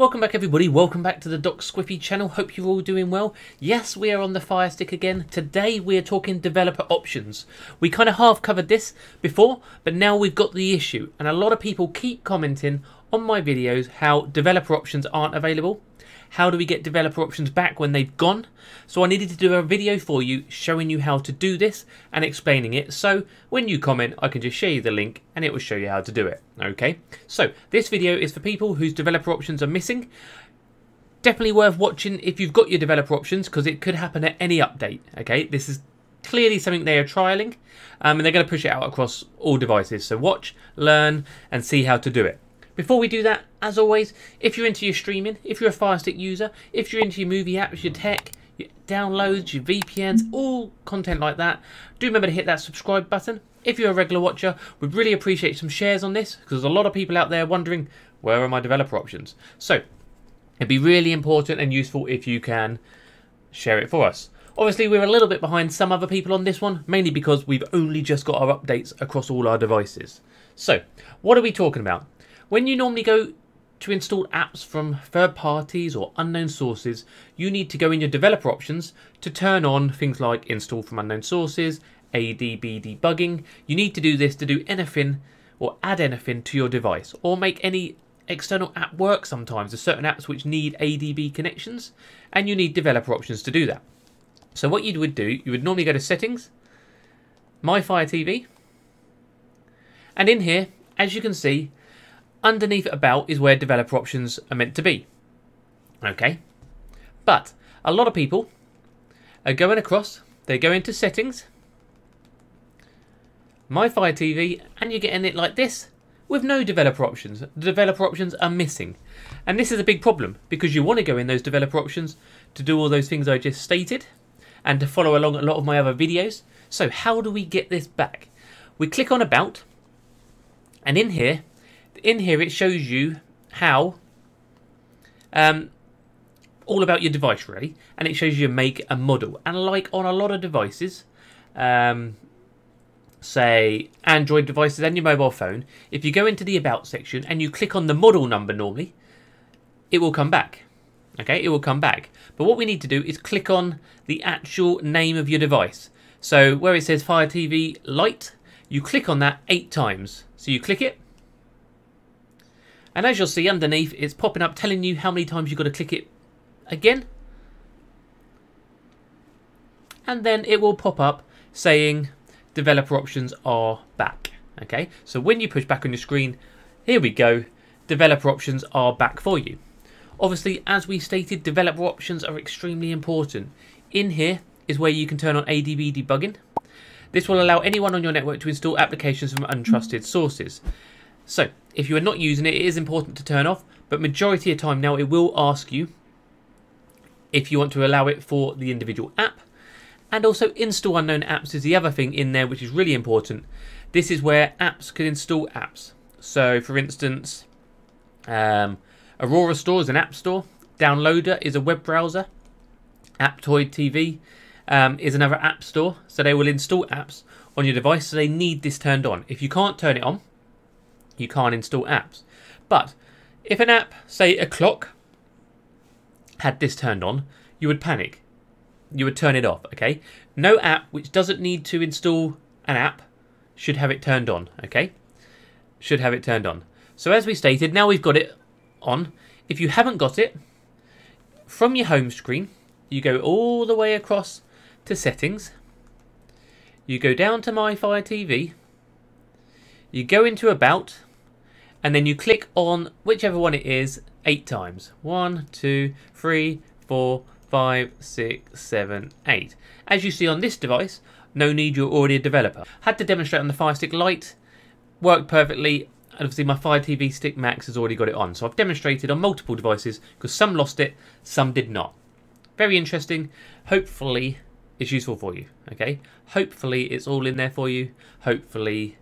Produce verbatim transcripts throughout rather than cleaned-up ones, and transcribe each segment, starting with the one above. Welcome back everybody, welcome back to the Doc Squiffy channel. Hope you're all doing well. Yes, we are on the Fire Stick again. Today we are talking developer options. We kind of half covered this before, but now we've got the issue. And a lot of people keep commenting on my videos how developer options aren't available. How do we get developer options back when they've gone? So I needed to do a video for you showing you how to do this and explaining it. So when you comment, I can just share you the link and it will show you how to do it. Okay, so this video is for people whose developer options are missing. Definitely worth watching if you've got your developer options, because it could happen at any update. Okay, this is clearly something they are trialing um, and they're going to push it out across all devices. So watch, learn and see how to do it. Before we do that, as always, if you're into your streaming, if you're a Fire Stick user, if you're into your movie apps, your tech, your downloads, your V P Ns, all content like that, do remember to hit that subscribe button. If you're a regular watcher, we'd really appreciate some shares on this, because there's a lot of people out there wondering, where are my developer options? So it'd be really important and useful if you can share it for us. Obviously, we're a little bit behind some other people on this one, mainly because we've only just got our updates across all our devices. So what are we talking about? When you normally go to install apps from third parties or unknown sources, you need to go in your developer options to turn on things like install from unknown sources, A D B debugging. You need to do this to do anything or add anything to your device or make any external app work sometimes. There's certain apps which need A D B connections and you need developer options to do that. So what you would do, you would normally go to settings, My Fire T V, and in here, as you can see, underneath about is where developer options are meant to be. Okay, but a lot of people are going across, they go into settings, My Fire T V, and you're getting it like this with no developer options. The developer options are missing, and this is a big problem, because you want to go in those developer options to do all those things I just stated and to follow along a lot of my other videos. So how do we get this back? We click on about, and in here In here it shows you how um, all about your device really, and it shows you make and model. And like on a lot of devices, um, say Android devices and your mobile phone, if you go into the about section and you click on the model number normally, it will come back. Okay, it will come back. But what we need to do is click on the actual name of your device. So where it says Fire T V Lite, you click on that eight times. So you click it. And as you'll see underneath, it's popping up telling you how many times you've got to click it again. And then it will pop up saying developer options are back. Okay, so when you push back on your screen, here we go, developer options are back for you. Obviously, as we stated, developer options are extremely important. In here is where you can turn on A D B debugging. This will allow anyone on your network to install applications from untrusted sources. So if you are not using it, it is important to turn off, but majority of the time now it will ask you if you want to allow it for the individual app. And also install unknown apps is the other thing in there which is really important. This is where apps can install apps. So for instance, um, Aurora Store is an app store, Downloader is a web browser, Aptoid T V um, is another app store. So they will install apps on your device, so they need this turned on. If you can't turn it on, you can't install apps. But if an app, say a clock, had this turned on, you would panic. You would turn it off, okay? No app which doesn't need to install an app should have it turned on, okay? Should have it turned on. So as we stated, now we've got it on. If you haven't got it, from your home screen, you go all the way across to settings. You go down to My Fire T V. You go into about, and then you click on whichever one it is eight times. One, two, three, four, five, six, seven, eight. As you see on this device, no need, you're already a developer. Had to demonstrate on the Fire Stick Lite, worked perfectly, and obviously my Fire T V Stick Max has already got it on. So I've demonstrated on multiple devices, because some lost it, some did not. Very interesting. Hopefully it's useful for you, okay? Hopefully it's all in there for you. Hopefully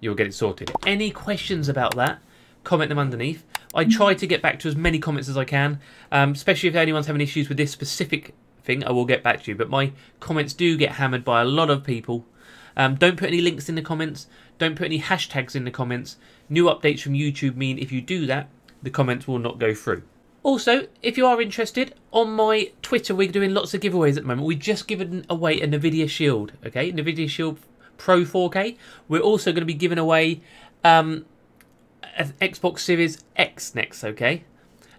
you'll get it sorted. Any questions about that, comment them underneath. I try to get back to as many comments as I can, um, especially if anyone's having issues with this specific thing, I will get back to you. But my comments do get hammered by a lot of people. Um, don't put any links in the comments. Don't put any hashtags in the comments. New updates from YouTube mean if you do that, the comments will not go through. Also, if you are interested, on my Twitter we're doing lots of giveaways at the moment. We've just given away a Nvidia Shield, okay? Nvidia Shield Pro four K. We're also going to be giving away um, an Xbox Series X next, okay?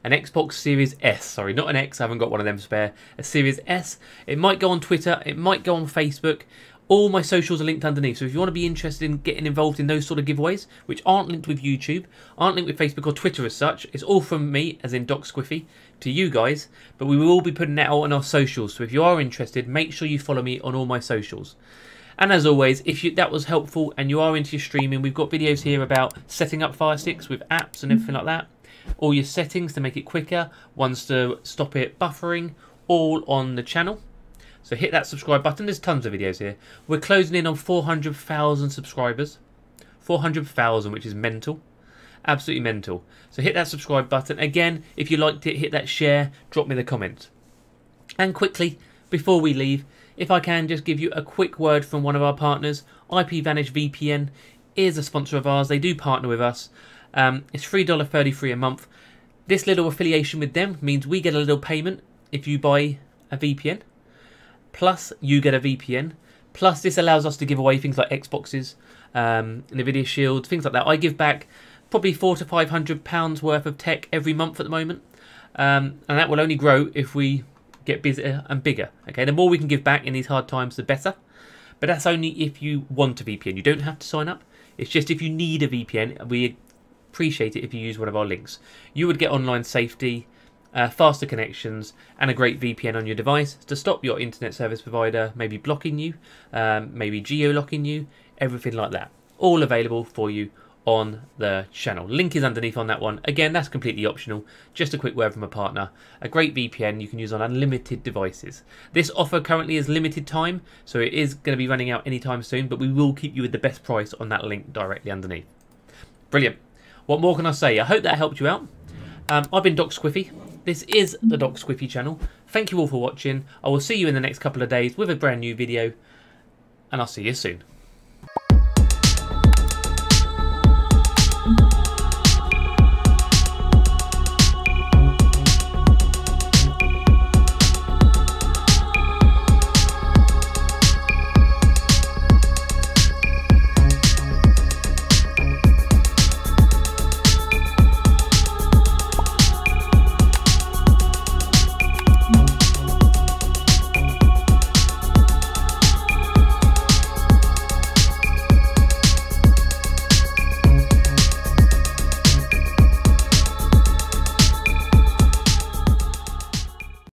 An Xbox Series S, sorry, not an X, I haven't got one of them spare. A Series S. It might go on Twitter, it might go on Facebook. All my socials are linked underneath, so if you want to be interested in getting involved in those sort of giveaways, which aren't linked with YouTube, aren't linked with Facebook or Twitter as such, it's all from me, as in Doc Squiffy, to you guys, but we will be putting that out on our socials, so if you are interested, make sure you follow me on all my socials. And as always, if you, that was helpful and you are into your streaming, we've got videos here about setting up Fire Sticks with apps and everything like that, all your settings to make it quicker, ones to stop it buffering, all on the channel. So hit that subscribe button. There's tons of videos here. We're closing in on four hundred thousand subscribers. four hundred thousand, which is mental. Absolutely mental. So hit that subscribe button. Again, if you liked it, hit that share. Drop me the comments. And quickly, before we leave, if I can just give you a quick word from one of our partners. IPVanish V P N is a sponsor of ours. They do partner with us. Um, it's three dollars and thirty-three cents a month. This little affiliation with them means we get a little payment if you buy a V P N. Plus, you get a V P N. Plus, this allows us to give away things like Xboxes, um, Nvidia Shield, things like that. I give back probably four to five hundred pounds worth of tech every month at the moment, um, and that will only grow if we get busier and bigger. Okay, the more we can give back in these hard times, the better. But that's only if you want a V P N. You don't have to sign up. It's just if you need a V P N, we appreciate it if you use one of our links. You would get online safety, Uh, faster connections and a great V P N on your device to stop your internet service provider maybe blocking you, um, maybe geo-locking you, everything like that. All available for you on the channel. Link is underneath on that one. Again, that's completely optional. Just a quick word from a partner. A great V P N you can use on unlimited devices. This offer currently is limited time, so it is going to be running out anytime soon, but we will keep you with the best price on that link directly underneath. Brilliant. What more can I say? I hope that helped you out. Um, I've been Doc Squiffy. This is the Doc Squiffy channel. Thank you all for watching. I will see you in the next couple of days with a brand new video, and I'll see you soon.